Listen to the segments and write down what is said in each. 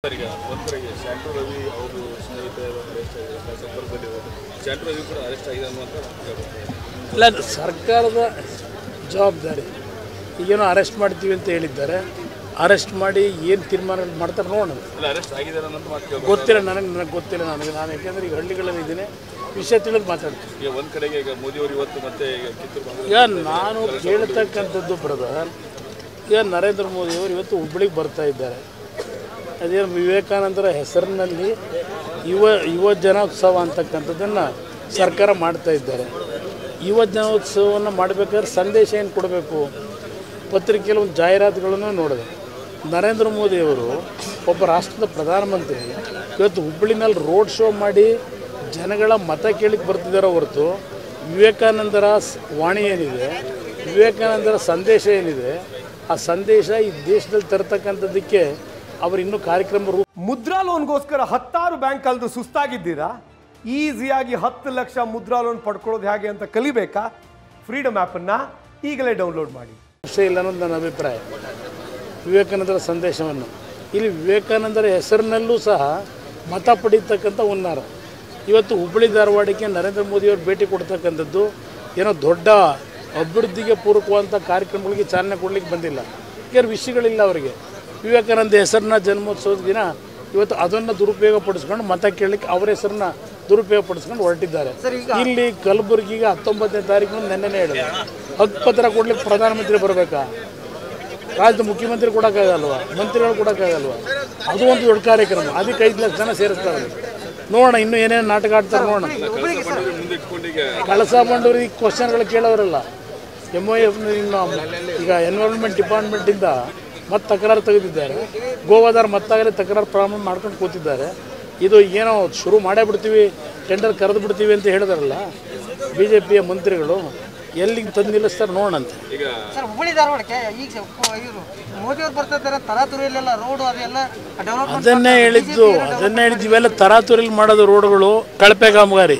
शांतु Ravi arrest ಇಲ್ಲ ಸರ್ಕಾರದ ಜವಾಬ್ದಾರಿ ಈಗೇನೋ ಅರೆಸ್ಟ್ ಮಾಡ್ತೀವಿ ಅಂತ ಹೇಳಿದ್ದಾರೆ ಅರೆಸ್ಟ್ ಮಾಡಿ ಏನು ತೀರ್ಮಾನ ಮಾಡ್ತಾರೆ ನೋಡೋಣ ಇಲ್ಲ ಅರೆಸ್ಟ್ ಆಗಿದ್ದಾರೆ ಅನ್ನೋದು ಮಾತ್ರ ಗೊತ್ತಿಲ್ಲ ನನಗೆ ಗೊತ್ತಿಲ್ಲ ನಾನು ಯಾಕೆಂದ್ರೆ ಈ ಹಳ್ಳಿಗಳಲ್ಲಿ ಇದ್ದೀನಿ ವಿಷಯ ತಿಳಿದು ಮಾತಾಡ್ತೀನಿ ಈಗ ಒಂದು ಕಡೆಗೆ ಈಗ ಮೋದಿ ಅವರು ಇವತ್ತು ಮತ್ತೆ ಈಗ ಕಿತ್ತು ಬಂದ್ರು ನಾನು ಹೇಳ್ತಕ್ಕಂತದ್ದು ಬ್ರದರ್ ಈಗ ನರೇಂದ್ರ ಮೋದಿ ಅವರು ಇವತ್ತು ಹುಬ್ಬಳ್ಳಿಗೆ ಬರ್ತಾ ಇದ್ದಾರೆ ಅದೇ ವಿವೇಕಾನಂದರ ಹೆಸರಿನಲ್ಲಿ ಯುವ ಜನೋತ್ಸವ ಅಂತಕ್ಕಂಥದ್ದನ್ನು ಸರ್ಕಾರ ಮಾಡ್ತಾ ಇದ್ದಾರೆ ಯುವ ಜನೋತ್ಸವವನ್ನು ಮಾಡಬೇಕಾದ್ರೆ ಸಂದೇಶ ಏನು ಕೊಡಬೇಕು ಪತ್ರಿಕೆಯಲ್ಲಿ ಒಂದು ಜಾಹೀರಾತುಗಳನ್ನು ನೋಡಿದೆ ನರೇಂದ್ರ ಮೋದಿಯವರು ಒಬ್ಬ ರಾಷ್ಟ್ರದ ಪ್ರಧಾನಮಂತ್ರಿ ಇವತ್ತು ಹುಬ್ಬಳ್ಳಿನಲ್ಲಿ ರೋಡ್ ಶೋ ಮಾಡಿ ಜನಗಳ ಮತ ಕೇಳಿಕ್ಕೆ ಬರ್ತಿದ್ದಾರೋ ಹೊರತು ವಿವೇಕಾನಂದರ ವಾಣಿ ಏನಿದೆ ವಿವೇಕಾನಂದರ ಸಂದೇಶ ಏನಿದೆ ಆ ಸಂದೇಶ ಈ ದೇಶದಲ್ಲಿ ತರತಕ್ಕಂಥದ್ದಕ್ಕೆ ಅವರು ಇನ್ನೂ ಕಾರ್ಯಕ್ರಮ ರೂಪ ಮುದ್ರಾ ಲೋನ್ಗೋಸ್ಕರ ಹತ್ತಾರು ಬ್ಯಾಂಕ್ ಕಳೆದು ಸುಸ್ತಾಗಿದ್ದೀರಾ ಈಸಿಯಾಗಿ 10 ಲಕ್ಷ ಮುದ್ರಾ ಲೋನ್ ಪಡ್ಕೊಳ್ಳೋದು ಹೇಗೆ ಅಂತ ಕಲಿಬೇಕಾ ಫ್ರೀಡಮ್ ಆ್ಯಪನ್ನು ಈಗಲೇ ಡೌನ್ಲೋಡ್ ಮಾಡಿ ಅಷ್ಟೇ ಇಲ್ಲ ಅನ್ನೋದು ನನ್ನ ಅಭಿಪ್ರಾಯ ವಿವೇಕಾನಂದರ ಸಂದೇಶವನ್ನು ಇಲ್ಲಿ ವಿವೇಕಾನಂದರ ಹೆಸರಿನಲ್ಲೂ ಸಹ ಮತ ಪಡೀತಕ್ಕಂಥ ಹುನ್ನಾರ ಇವತ್ತು ಹುಬ್ಬಳ್ಳಿ ಧಾರವಾಡಕ್ಕೆ ನರೇಂದ್ರ ಮೋದಿಯವರು ಭೇಟಿ ಕೊಡ್ತಕ್ಕಂಥದ್ದು ಏನೋ ದೊಡ್ಡ ಅಭಿವೃದ್ಧಿಗೆ ಪೂರಕವಾದಂಥ ಕಾರ್ಯಕ್ರಮಗಳಿಗೆ ಚಾಲನೆ ಕೊಡಲಿಕ್ಕೆ ಬಂದಿಲ್ಲ ಯಾರು ವಿಷಯಗಳಿಲ್ಲ ಅವರಿಗೆ ವಿವೇಕಾನಂದ ಹೆಸರನ್ನ ಜನ್ಮೋತ್ಸವದ ದಿನ ಇವತ್ತು ಅದನ್ನು ದುರುಪಯೋಗ ಪಡಿಸ್ಕೊಂಡು ಮತ ಕೇಳಲಿಕ್ಕೆ ಅವರ ಹೆಸರನ್ನ ದುರುಪಯೋಗ ಪಡಿಸ್ಕೊಂಡು ಹೊರಟಿದ್ದಾರೆ ಇಲ್ಲಿ ಕಲಬುರಗಿಗೆ 19ನೇ ತಾರೀಕು ನೆನ್ನೆನೇ ಹೇಳಿದೆ ಹಕ್ಕು ಪತ್ರ ಕೊಡ್ಲಿಕ್ಕೆ ಪ್ರಧಾನಮಂತ್ರಿ ಬರಬೇಕಾ ರಾಜ್ಯದ ಮುಖ್ಯಮಂತ್ರಿ ಕೊಡೋಕ್ಕಾಗಲ್ವಾ ಮಂತ್ರಿಗಳು ಕೊಡೋಕ್ಕಾಗಲ್ವಾ ಅದು ಒಂದು ದೊಡ್ಡ ಕಾರ್ಯಕ್ರಮ ಅದಕ್ಕೆ 5 ಲಕ್ಷ ಜನ ಸೇರಿಸ್ತಾರೆ ನೋಡೋಣ ಇನ್ನೂ ಏನೇನು ನಾಟಕ ಆಡ್ತಾರೆ ನೋಡೋಣ ಕಳಸ ಬಂಡೂರಿಗೆ ಕ್ವಶನ್ಗಳು ಕೇಳೋರಲ್ಲ MOF ಈಗ ಎನ್ವೈರನ್ಮೆಂಟ್ ಡಿಪಾರ್ಟ್ಮೆಂಟಿಂದ ಮತ್ತೆ ತಕರಾರು ತೆಗೆದಿದ್ದಾರೆ ಗೋವಾದವ್ರು ಮತ್ತಾಗಲೇ ತಕರಾರು ಪ್ರಾರಂಭ ಮಾಡ್ಕೊಂಡು ಕೂತಿದ್ದಾರೆ ಇದು ಏನೋ ಶುರು ಮಾಡೇ ಬಿಡ್ತೀವಿ ಟೆಂಡರ್ ಕರೆದು ಬಿಡ್ತೀವಿ ಅಂತ ಹೇಳಿದಾರಲ್ಲ ಬಿ ಜೆ ಪಿಯ ಮಂತ್ರಿಗಳು ಎಲ್ಲಿಗೆ ತಂದು ನಿಲ್ಲಿಸ್ತಾರೆ ನೋಡೋಣಂತೆ ಈಗ ಸರ್ ಹುಬ್ಬಳ್ಳಿ ಧಾರವಾಡಕ್ಕೆ ಈಗ ಇವರು ಮೋದಿಯವರು ಬರ್ತಿದ್ದಾರೆ ತರಾತುರಿಯಲ್ಲೆಲ್ಲ ರೋಡು ಅದೆಲ್ಲ ಡೆವಲಪ್ ಅದನ್ನೇ ಹೇಳಿದ್ದು ಇವೆಲ್ಲ ತರಾತುರಿಯಲ್ಲಿ ಮಾಡೋದು ರೋಡುಗಳು ಕಳಪೆ ಕಾಮಗಾರಿ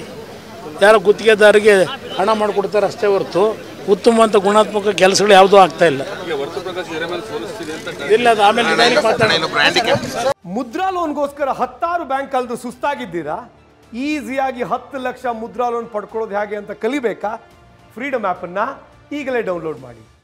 ಯಾರೋ ಗುತ್ತಿಗೆದಾರರಿಗೆ ಹಣ ಮಾಡಿಕೊಡ್ತಾರೆ ಅಷ್ಟೇ ಹೊರತು ಉತ್ತಮವಂತ ಗುಣಾತ್ಮಕ ಕೆಲಸಗಳು ಯಾವುದೂ ಆಗ್ತಾ ಇಲ್ಲ ಮುದ್ರಾ ಲೋನ್ಗೋಸ್ಕರ ಹತ್ತಾರು ಬ್ಯಾಂಕ್ ಕಳೆದು ಸುಸ್ತಾಗಿದ್ದೀರಾ ಈಸಿಯಾಗಿ 10 ಲಕ್ಷ ಮುದ್ರಾ ಲೋನ್ ಪಡ್ಕೊಳ್ಳೋದು ಹೇಗೆ ಅಂತ ಕಲಿಬೇಕಾ ಫ್ರೀಡಮ್ ಆ್ಯಪನ್ನು ಈಗಲೇ ಡೌನ್ಲೋಡ್ ಮಾಡಿ.